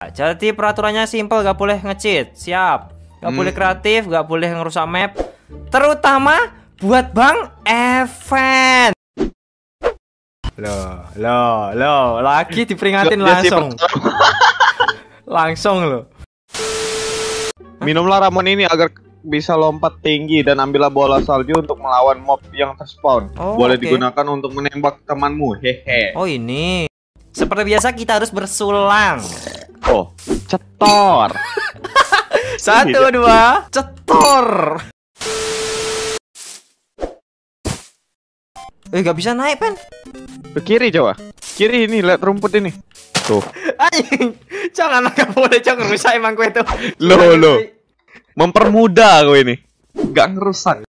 Jadi peraturannya simpel, gak boleh nge-cheat. Siap. Gak boleh kreatif, gak boleh ngerusak map, terutama buat Bang Evan. Loh, lagi diperingatin langsung. Langsung loh. Minumlah ramuan ini agar bisa lompat tinggi dan ambillah bola salju untuk melawan mob yang terspawn. Boleh digunakan untuk menembak temanmu. Hehe. Oh ini. Seperti biasa kita harus bersulang. Oh, cetor. 1, 2, cetor. Gak bisa naik, Pen. Ke kiri coba. Kiri ini, lihat rumput ini. Tuh. Anjing. Jangan, gak boleh, jangan rusak emang gue itu. Loh. Mempermudah gue ini. Gak ngerusak.